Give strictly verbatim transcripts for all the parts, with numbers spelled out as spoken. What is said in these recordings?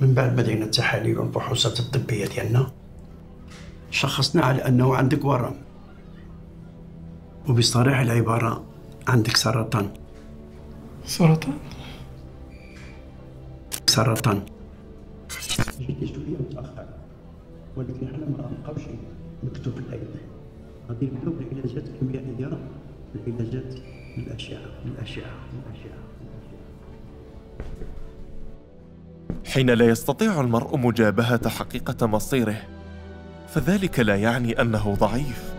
من بعد ما درنا التحاليل والفحوصات الطبيه ديالنا شخصنا على انه عندك ورم، وبصريح العباره عندك سرطان. سرطان؟ سرطان. جيتي شويه متاخر، ولكن حنا ما غنبقاوش مكتوب الايام، غادي نبداو بالعلاجات الكيميائيه ديالنا، العلاجات بالاشعه بالاشعه بالاشعه. حين لا يستطيع المرء مجابهة حقيقة مصيره، فذلك لا يعني أنه ضعيف.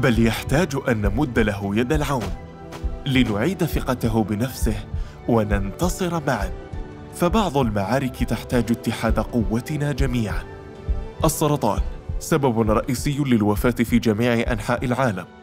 بل يحتاج أن نمد له يد العون لنعيد ثقته بنفسه وننتصر معا. فبعض المعارك تحتاج اتحاد قوتنا جميعا. السرطان سبب رئيسي للوفاة في جميع أنحاء العالم.